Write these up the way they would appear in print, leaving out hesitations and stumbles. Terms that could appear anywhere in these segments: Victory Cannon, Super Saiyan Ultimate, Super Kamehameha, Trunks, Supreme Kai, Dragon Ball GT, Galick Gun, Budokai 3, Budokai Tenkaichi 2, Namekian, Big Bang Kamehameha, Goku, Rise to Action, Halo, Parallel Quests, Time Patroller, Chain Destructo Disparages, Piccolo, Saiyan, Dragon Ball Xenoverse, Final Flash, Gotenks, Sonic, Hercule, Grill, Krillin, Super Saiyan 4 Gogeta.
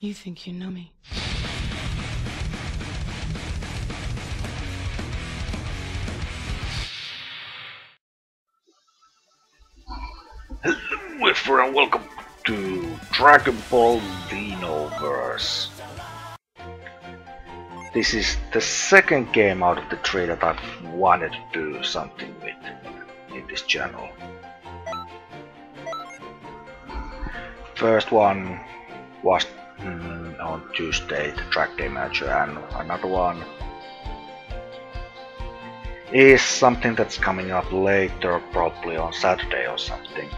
You think you know me? Hello everyone, welcome to Dragon Ball Xenoverse. This is the second game out of the three that I've wanted to do something with in this channel. First one was on Tuesday, the track day matcher, and another one is something that's coming up later, probably on Saturday or something,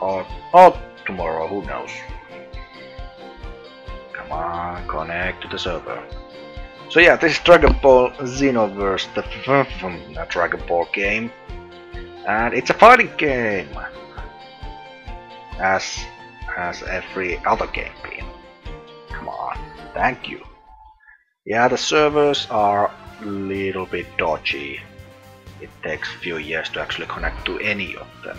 or tomorrow, who knows. Come on, connect to the server. So yeah, this is Dragon Ball Xenoverse, the Dragon Ball game, and it's a fighting game, as every other game been. Come on, thank you. Yeah, the servers are a little bit dodgy. It takes a few years to actually connect to any of them.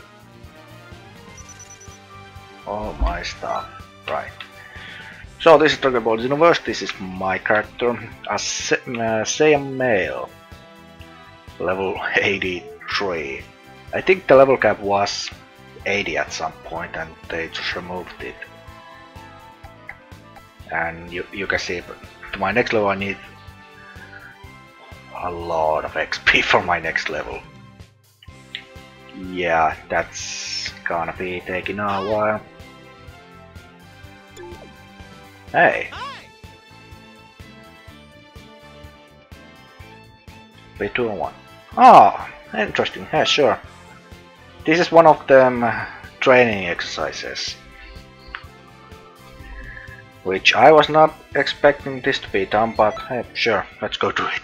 All my stuff, right. So this is Dragon Ball Xenoverse, this is my character, a Saiyan male, level 83. I think the level cap was 80 at some point and they just removed it. And you can see, but to my next level I need a lot of XP for my next level. Yeah, that's gonna be taking a while. Hey! Play 2 and 1. Ah, interesting, yeah, sure. This is one of them training exercises, which I was not expecting this to be done, but hey, sure, let's go do it.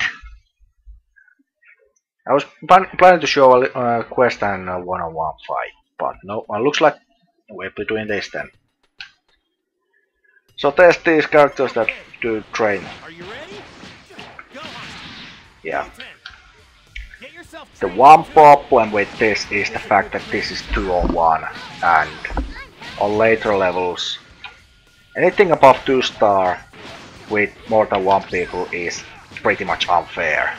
I was planning to show a quest and a one-on-one fight, but no, it looks like we'll be doing this then. So there's these characters that do training. Yeah. The one problem with this is the fact that this is 2 on 1, and on later levels anything above 2-star with more than one people is pretty much unfair.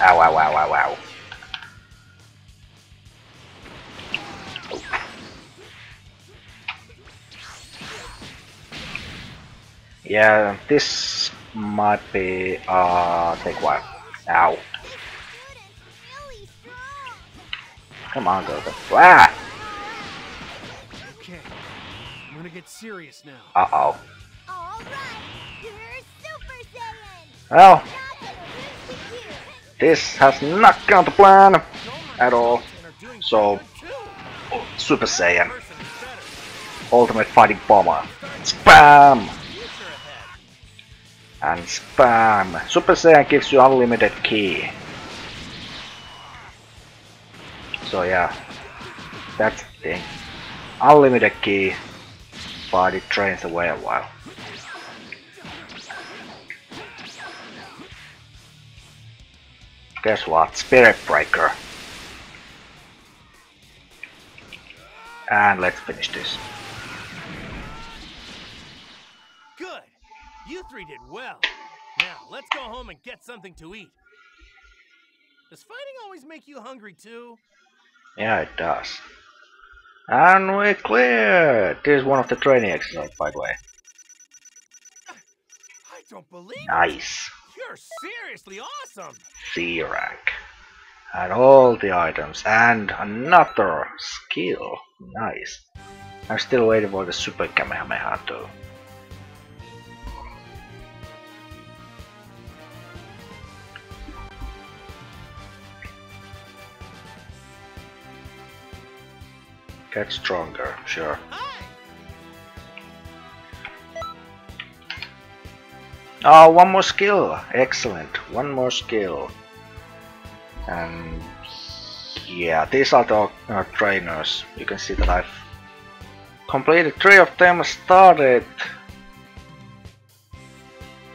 Ow ow ow ow ow. Yeah, this might be take a while. Ow. Come on, Goku. Ah! Okay, I'm gonna get serious now. Uh oh. All right, you're Super Saiyan. Well, this has not gone to plan at all. So, Super Saiyan, Ultimate Fighting Bomber, spam and spam. Super Saiyan gives you unlimited ki. So yeah, that's the thing. Unlimited ki, but it drains away a while. Guess what? Spirit Breaker. And let's finish this. Good. You three did well. Now let's go home and get something to eat. Does fighting always make you hungry too? Yeah, it does. And we're clear! This is one of the training exercises, by the way. I don't believe. Nice. You're seriously awesome. C rank. And all the items. And another skill. Nice. I'm still waiting for the Super Kamehameha too. Get stronger, sure. Oh, one more skill! Excellent, one more skill. And yeah, these are the trainers. You can see that I've completed 3 of them, started.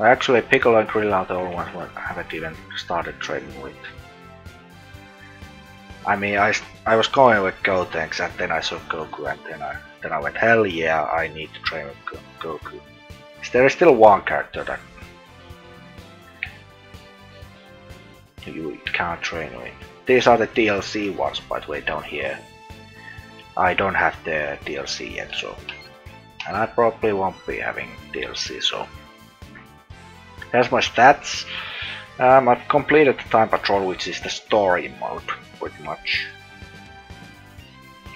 Actually, Piccolo and Grill are the only ones I haven't even started training with. I mean, I was going with Gotenks, and then I saw Goku, and then I went, hell yeah, I need to train with Goku. There is still one character that you can't train with. These are the DLC ones, by the way, down here. I don't have the DLC yet, so, and I probably won't be having DLC, so that's my stats. I've completed the Time Patrol, which is the story mode, pretty much.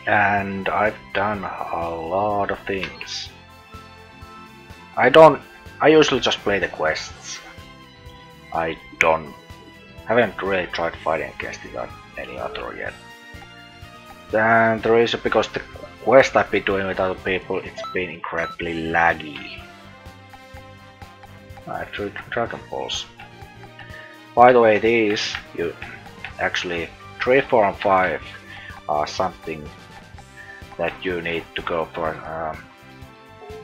And I've done a lot of things. I usually just play the quests. I haven't really tried fighting against it on any other yet. And the reason, because the quest I've been doing with other people, it's been incredibly laggy. I drew Dragon Balls. By the way, these, you actually 3, 4 and 5 are something that you need to go for.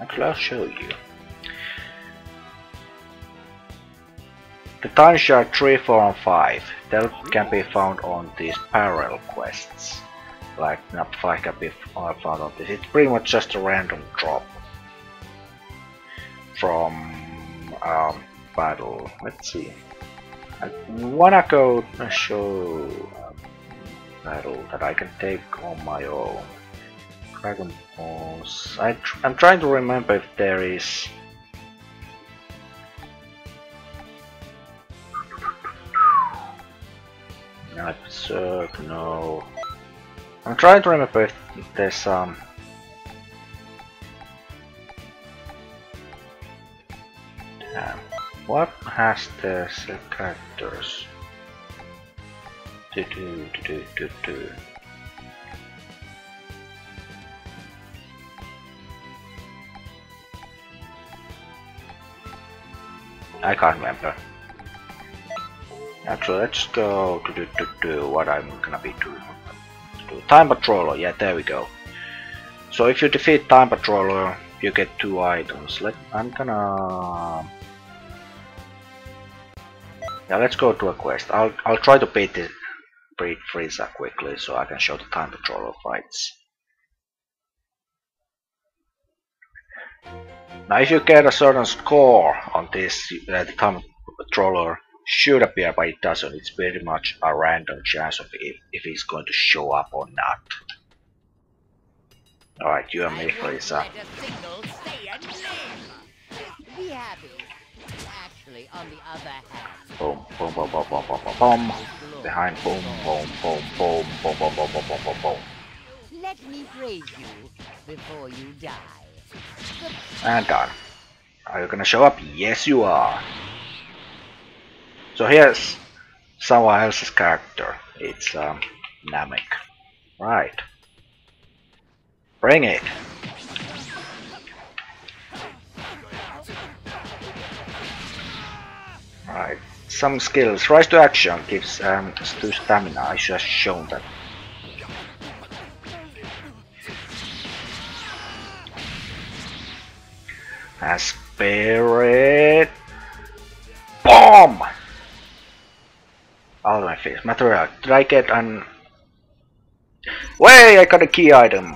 Actually, I'll show you. The Time Shard 3, 4 and 5, they can be found on these parallel quests. Like Number 5 can be found on this. It's pretty much just a random drop from battle. Let's see. When I go to show a battle that I can take on my own. Dragon Balls. I'm trying to remember if there is. Not absurd, no. I'm trying to remember if there's some damn. What has the characters to do? I can't remember. Actually, let's go to do what I'm gonna be doing. Time Patroller, yeah, there we go. So if you defeat Time Patroller, you get 2 items. Let's go to a quest. I'll try to beat Frieza quickly so I can show the Time Patroller fights. Now, if you get a certain score on this, the Time Patroller should appear, but it doesn't. It's pretty much a random chance of if he's going to show up or not. Alright, you and me, Frieza. Boom, boom, boom, boom, boom, boom, boom, boom. Behind, boom, boom, boom, boom, boom, boom, boom, boom, boom, boom. Let me praise you before you die. And done. Are you gonna show up? Yes, you are. So here's someone else's character. It's Namek. Right. Bring it. Right. Some skills. Rise to Action gives 2 stamina. I should have shown that. And Spirit Bomb! All my face. Material. Did I get an... Way! I got a key item!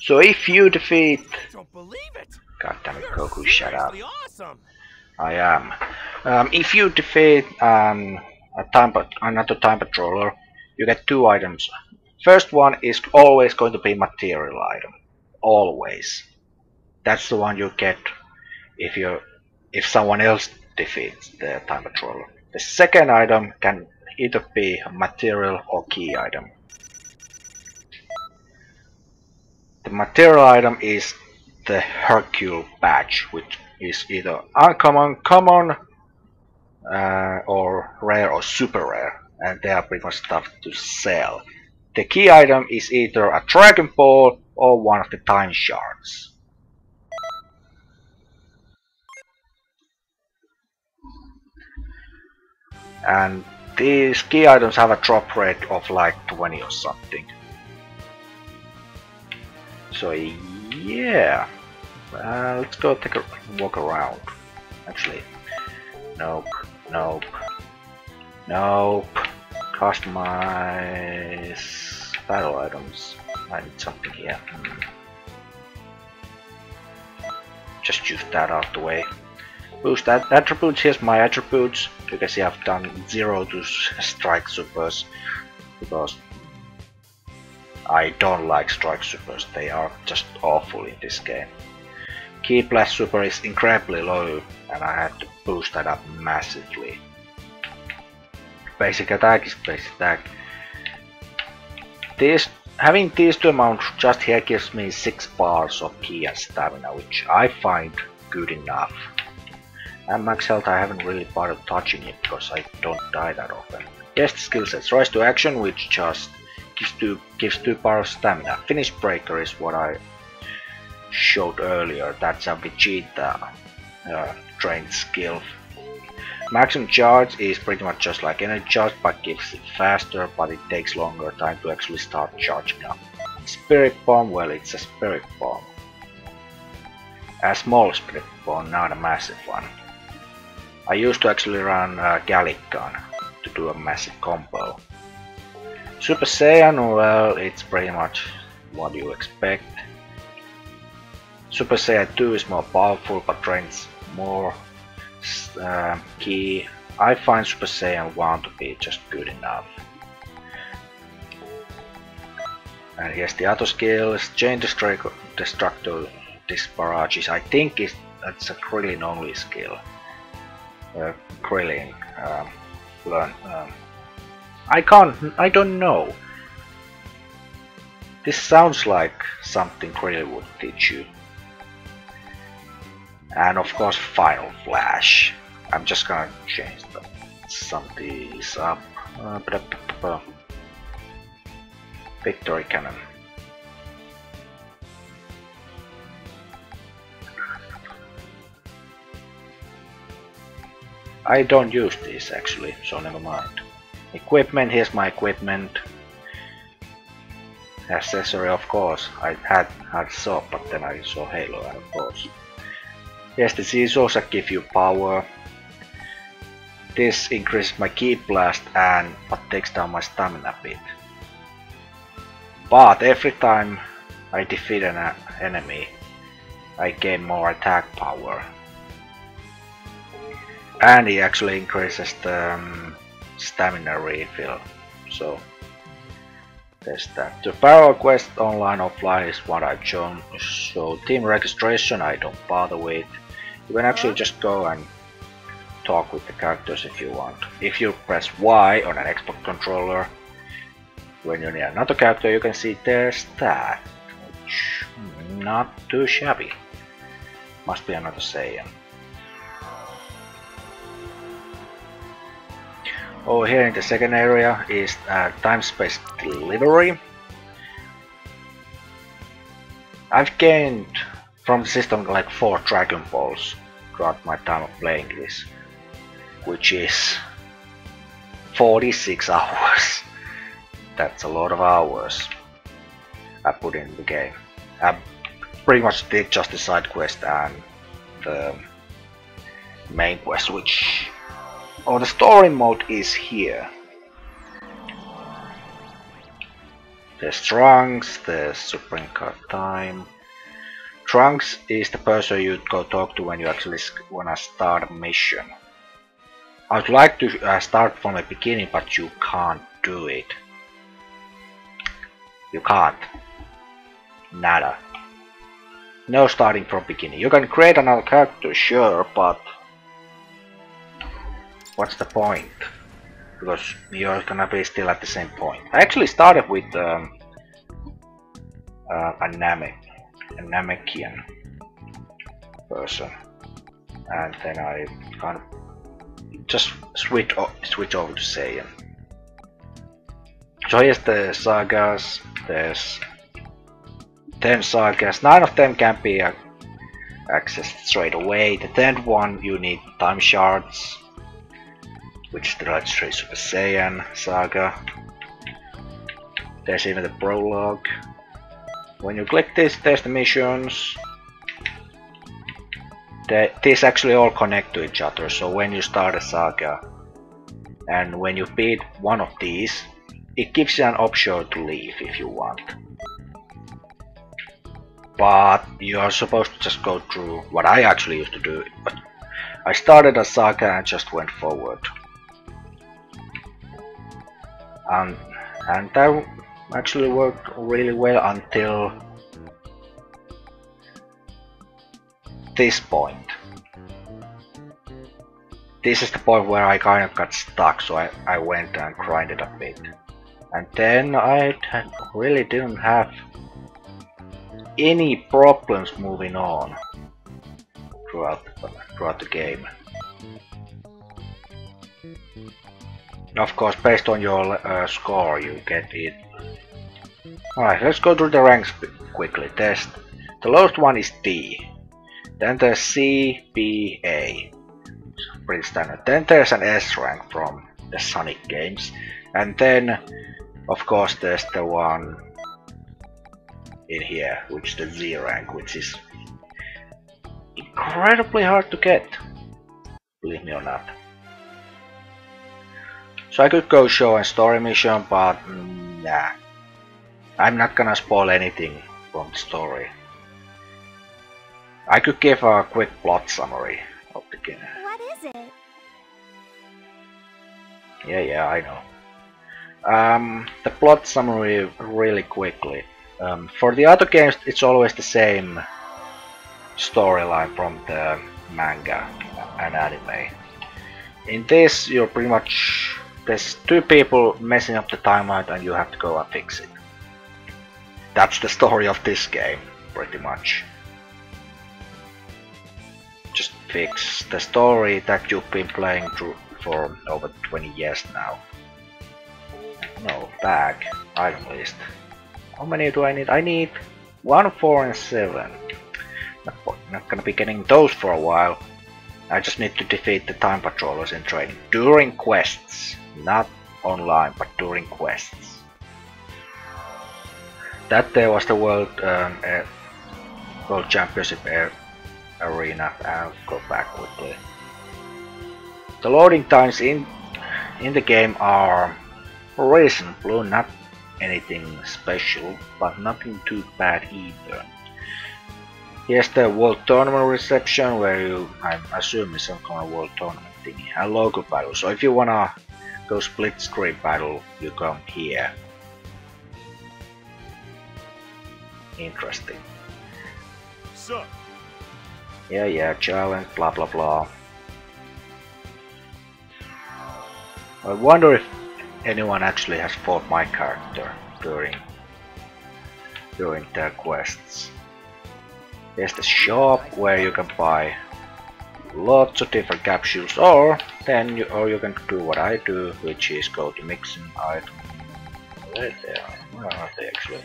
So if you defeat... Don't believe it. God damn it, Goku, shut up. Awesome. I am. If you defeat another Time Patroller, you get 2 items. First one is always going to be material item. Always. That's the one you get if someone else defeats the Time Patroller. The second item can either be a material or key item. The material item is the Hercule badge, which is either uncommon, common, or rare or super rare, and they are pretty much tough to sell. The key item is either a Dragon Ball or one of the Time Shards. And these key items have a drop rate of like 20 or something. So yeah, let's go take a walk around. Actually, nope, nope, nope. Customize battle items. I need something here. just use that out the way. Boost attributes, here's my attributes. You can see I've done 0 to strike supers because I don't like strike supers, they are just awful in this game. Key blast super is incredibly low and I had to boost that up massively. Basic attack is basic attack. Having these two amounts just here gives me 6 bars of ki and stamina, which I find good enough. And max health I haven't really bothered touching it because I don't die that often. Yes, the skill sets. Rise to Action, which just gives two bars of stamina. Finish Breaker is what I showed earlier. That's a Vegeta trained skill. Maximum charge is pretty much just like energy charge, but gives it faster, but it takes longer time to actually start charging up. Spirit bomb, well, it's a spirit bomb. A small spirit bomb, not a massive one. I used to actually run Galick Gun to do a massive combo. Super Saiyan, well, it's pretty much what you expect. Super Saiyan 2 is more powerful but drains more ki. I find Super Saiyan 1 to be just good enough. And here's the other skills. Chain Destructo Disparages. I think that's a Krillin only skill. Krillin. I don't know. This sounds like something Krillin would teach you. And of course Final Flash. I'm just gonna change them. Something is up. Victory Cannon. I don't use these actually, so never mind. Equipment, here's my equipment. Accessory, of course. I had saw, but then I saw Halo, and of course. Yes, the scissors that give you power. This increases my ki blast and but takes down my stamina a bit. But every time I defeat an enemy, I gain more attack power. And it actually increases the stamina refill. So there's that. The Parallel Quest online offline is what I've shown. So team registration I don't bother with. You can actually just go and talk with the characters if you want. If you press Y on an Xbox controller, when you're near another character, you can see their stat. Which, not too shabby. Must be another Saiyan. Over here in the second area is time-space delivery. I've gained from the system like 4 Dragon Balls throughout my time of playing this, which is 46 hours. That's a lot of hours I put in the game. I pretty much did just the side quest and the main quest, which the story mode is here. There's Trunks, there's Supreme Kai time. Trunks is the person you'd go talk to when you actually wanna start a mission. I'd like to start from the beginning, but you can't do it. You can't. Nada. No starting from beginning. You can create another character, sure, but what's the point? Because you're gonna be still at the same point. I actually started with a Namekian person, and then I kind of just switch over to Saiyan. So here's the sagas. There's 10 sagas. 9 of them can be accessed straight away. The 10th one you need Time Shards, which is the legendary Super Saiyan saga. There's even the prologue. When you click this, there's the missions. These actually all connect to each other, so when you start a saga and when you beat one of these, it gives you an option to leave if you want. but you are supposed to just go through what I actually used to do, but I started a saga and just went forward. And that actually worked really well until this point. This is the point where I kind of got stuck, so I went and grinded a bit. And then I really didn't have any problems moving on throughout the game. Of course, based on your score, you get it. Alright, let's go through the ranks quickly. There's the lowest one is D. Then there's C, B, A. It's pretty standard. Then there's an S rank from the Sonic games. And then, of course, there's the one in here, which is the Z rank, which is incredibly hard to get. Believe me or not. So I could go show a story mission, but nah. I'm not gonna spoil anything from the story. I could give a quick plot summary of the game. What is it? Yeah, I know. The plot summary really quickly. For the other games, it's always the same storyline from the manga and anime. In this, you're pretty much... There's two people messing up the timeline and you have to go and fix it. That's the story of this game, pretty much. Just fix the story that you've been playing through for over 20 years now. No, bag, item list. How many do I need? I need 1, 4 and 7. Not gonna be getting those for a while. I just need to defeat the Time Patrollers in training during quests. Not online, but during quests. That day was the World Championship Arena. I'll go back quickly. The loading times in the game are reasonable, not anything special, but nothing too bad either. Here's the World Tournament reception, where you, I assume, is some kind of World Tournament thingy, and local battle. So if you wanna go split screen battle, you come here. Interesting. So. Yeah, challenge, blah blah blah. I wonder if anyone actually has fought my character during their quests. There's the shop where you can buy lots of different capsules, or you can do what I do, which is go to mixing item. Right there. Where are they actually?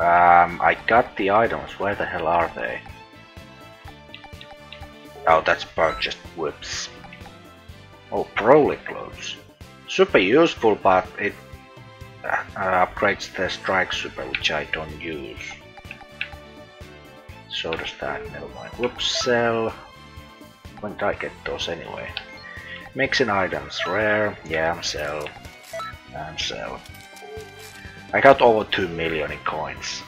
I got the items. Where the hell are they? Oh, that's purchased. Whoops. Oh, Broly Clothes. Super useful, but it upgrades the Strike Super, which I don't use. So does that, never mind. Whoops, sell. When did I get those anyway? Mixing items, rare, yeah, sell. And sell. I got over 2 million in coins.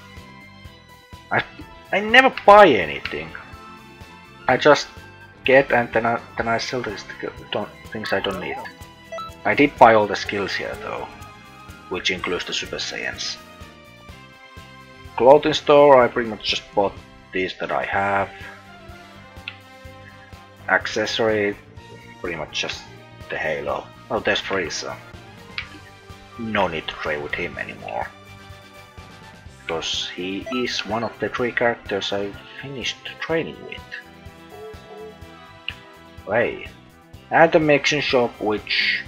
I never buy anything. I just get and then I sell the things I don't need. I did buy all the skills here though, which includes the Super Saiyans. Clothing store, I pretty much just bought these that I have. Accessory, pretty much just the Halo. Oh, there's Frieza. No need to trade with him anymore, because he is one of the 3 characters I finished training with. Way. And the mixing shop, which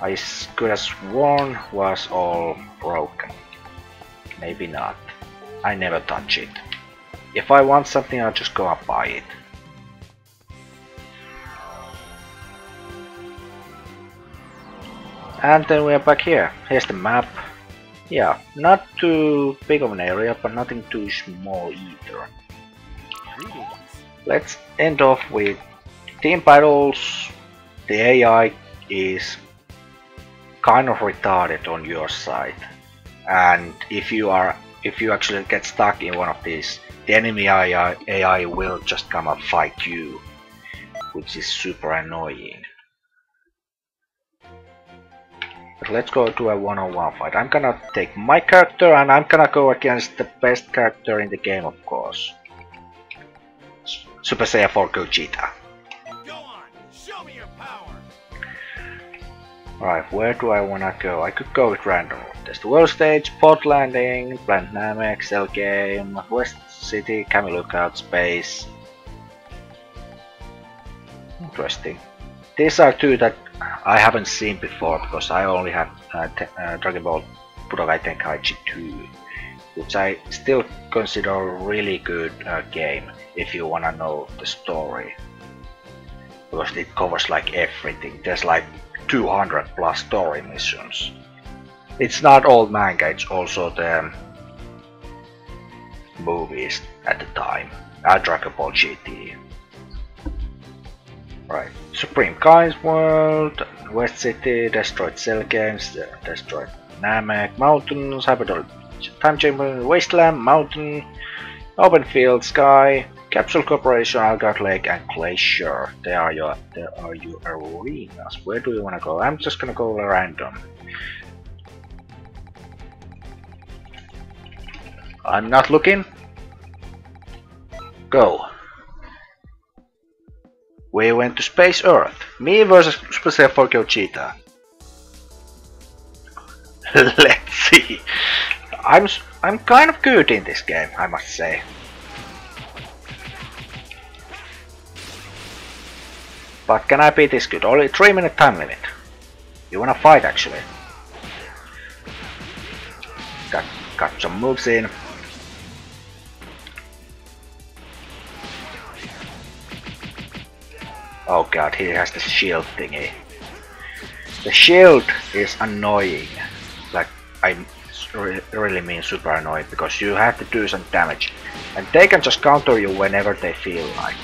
I could have sworn was all broken. Maybe not. I never touch it. If I want something, I'll just go and buy it. And then we're back here. Here's the map. Yeah, not too big of an area, but nothing too small either. Let's end off with Team battles, the AI is kind of retarded on your side, and if you actually get stuck in one of these, the enemy AI will just come and fight you, which is super annoying. But let's go to a one-on-one fight. I'm gonna take my character and I'm gonna go against the best character in the game, of course. Super Saiyan 4 Gogeta. Go on, show me your power. Alright, where do I wanna go? I could go with random. There's the world stage, port landing, plant Namek, cell game, west city, Kami lookout, space. Interesting. These are two that I haven't seen before, because I only have Dragon Ball Budokai Tenkaichi 2, which I still consider a really good game if you wanna know the story, because it covers like everything. There's like 200 plus story missions. It's not all manga, it's also the movies at the time, Dragon Ball GT. Right, Supreme Kai's world, West City, destroyed cell games, destroyed Namek, mountains, habitable time chamber, wasteland, mountain, open field, sky, capsule corporation, Algar Lake, and glacier. They are your arenas. Where do you want to go? I'm just gonna go random. I'm not looking. Go. We went to Space Earth. Me versus Super Saiyan 4 Gogeta. Let's see. I'm kind of good in this game, I must say. But can I be this good? Only 3-minute time limit. You wanna fight actually? Got some moves in. Oh god, he has the shield thingy. The shield is annoying. Like, I really mean super annoying, because you have to do some damage. And they can just counter you whenever they feel like.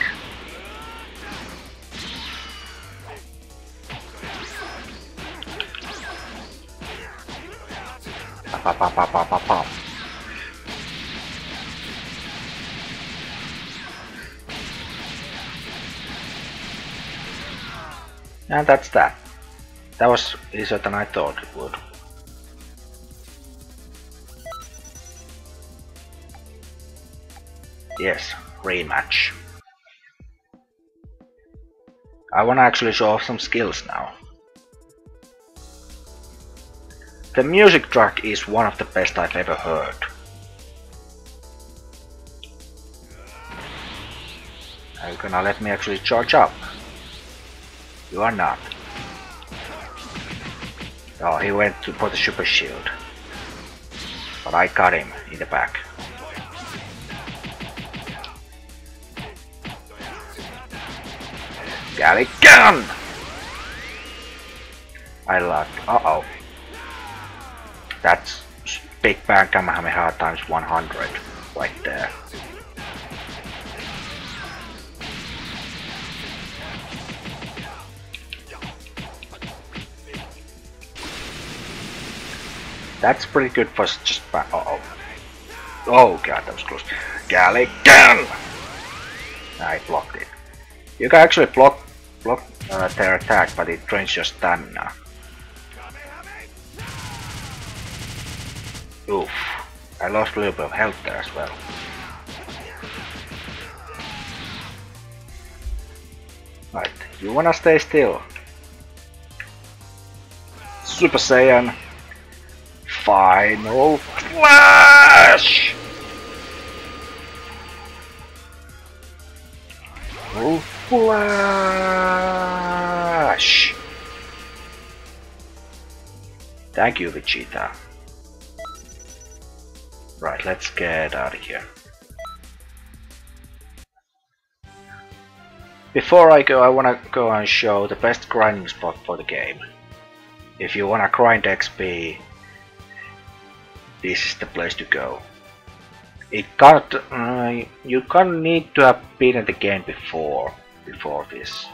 And that's that. That was easier than I thought it would. Yes, rematch. I wanna actually show off some skills now. The music track is one of the best I've ever heard. Are you gonna let me actually charge up? You are not. Oh, he went to put the super shield. But I got him in the back. Galick Gun! I lucked. Uh oh. That's Big Bang Kamehameha times 100 right there. That's pretty good for just uh-oh. Oh god, that was close. Galick Gun! I blocked it. You can actually block their attack, but it drains your stamina. Oof. I lost a little bit of health there as well. Right, you wanna stay still. Super Saiyan Final Flash! Final Flash! Thank you, Vegeta. Right, let's get out of here. Before I go, I wanna go and show the best grinding spot for the game. If you wanna grind XP, this is the place to go. You can't need to have been in the game before before this,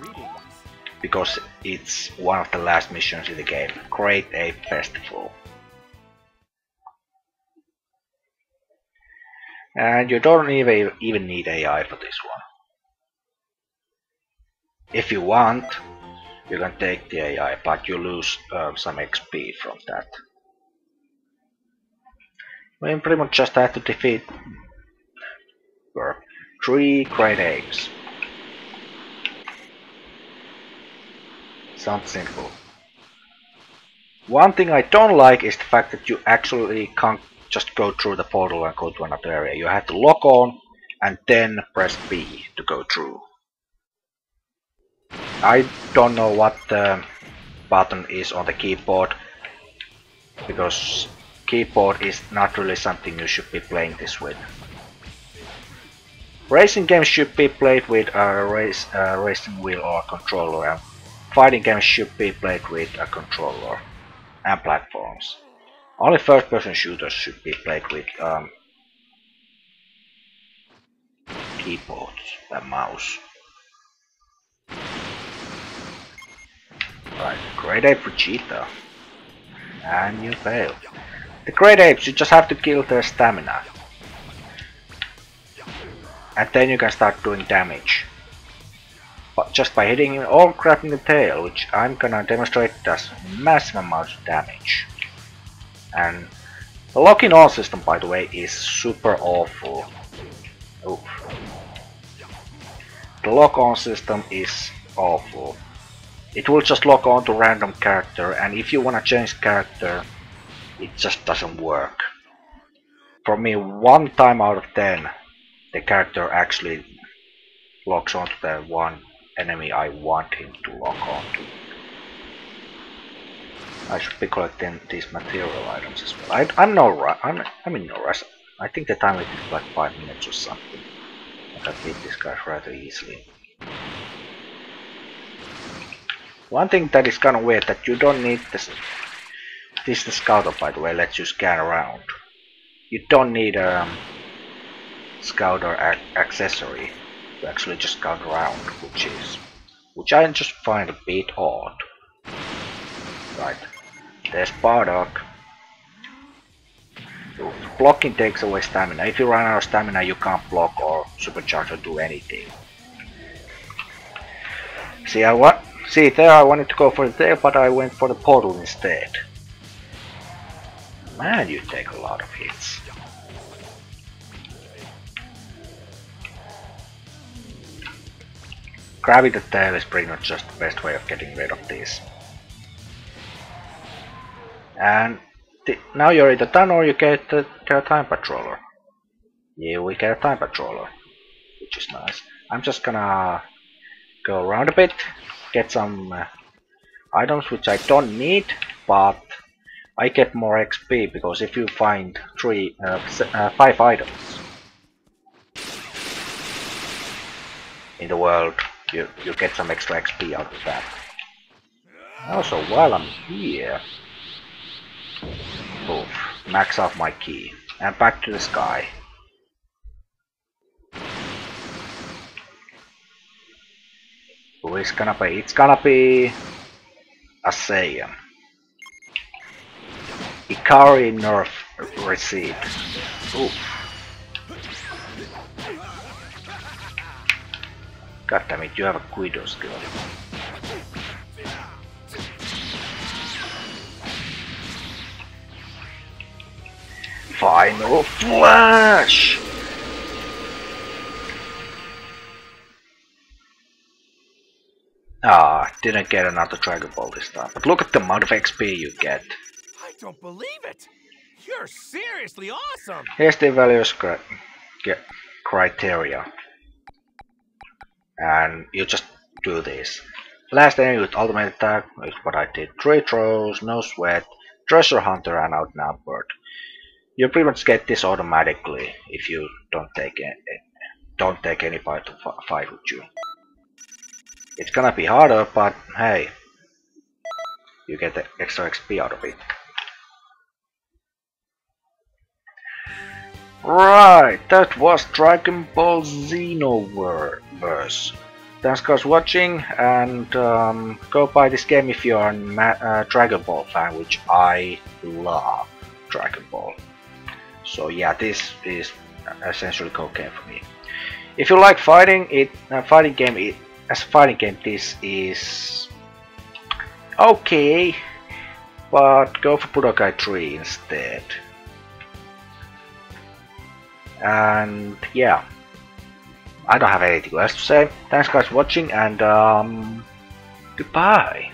because it's one of the last missions in the game. Create a festival. And you don't even need AI for this one. If you want, you can take the AI, but you lose some XP from that. We pretty much just have to defeat 3 great apes. Sounds simple. One thing I don't like is the fact that you actually can't just go through the portal and go to another area. You have to lock on and then press B to go through. I don't know what the button is on the keyboard, because keyboard is not really something you should be playing this with. Racing games should be played with a racing wheel or controller, and fighting games should be played with a controller and platforms. Only first-person shooters should be played with keyboards and mouse. Right, Great Ape Vegeta. And you fail. The Great Apes, you just have to kill their stamina. And then you can start doing damage. But just by hitting him or grabbing the tail, which I'm gonna demonstrate does massive amounts of damage. And the locking on system, by the way, is super awful. Oof. The lock on system is awful. It will just lock on to random character, and if you wanna change character, it just doesn't work. For me, 1 time out of 10, the character actually locks onto the one enemy I want him to lock onto. I should be collecting these material items as well. I'm in no rush. I think the time limit is like 5 minutes or something. I can beat this guy rather easily. One thing that is kind of weird that you don't need this. This the scouter, by the way, lets you scan around. You don't need a scouter accessory to actually just scout around, which I just find a bit odd. Right, there's Bardock. Blocking takes away stamina. If you run out of stamina, you can't block or supercharge or do anything. See there, I wanted to go for there, but I went for the portal instead. Man, you take a lot of hits. Grabbing the tail is pretty much just the best way of getting rid of these. And now you're in the tunnel, you get a Time Patroller. Yeah, we get a Time Patroller, which is nice. I'm just gonna go around a bit, get some items which I don't need, but I get more XP, because if you find 5 items in the world, you get some extra XP out of that. Also, while I'm here, boom, max out my key and back to the sky. Who is gonna be? It's gonna be a Saiyan. Ikari nerf received. Oof. God damn it, you have a Guido skill. Final Flash! Ah, didn't get another Dragon Ball this time. But look at the amount of XP you get. I don't believe it! You're seriously awesome! Here's the values criteria. And you just do this. Last enemy with ultimate attack is what I did. 3 throws, no sweat, treasure hunter, and outnumbered. You pretty much get this automatically if you don't take anybody to fight with you. It's gonna be harder, but hey, you get the extra XP out of it. Right, that was Dragon Ball Xenoverse. Thanks guys for watching, and go buy this game if you are a Dragon Ball fan, which I love Dragon Ball. So yeah, this is essentially a good game for me. If you like fighting, as a fighting game, this is okay, but go for Budokai 3 instead. And yeah, I don't have anything else to say. Thanks guys for watching, and goodbye.